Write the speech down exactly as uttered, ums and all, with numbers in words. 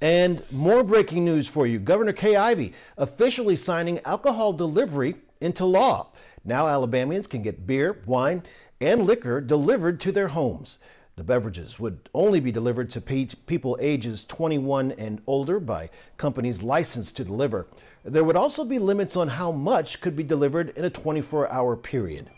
And more breaking news for you. Governor Kay Ivey officially signing alcohol delivery into law. Now Alabamians can get beer, wine, and liquor delivered to their homes. The beverages would only be delivered to people ages twenty-one and older by companies licensed to deliver. There would also be limits on how much could be delivered in a twenty-four hour period.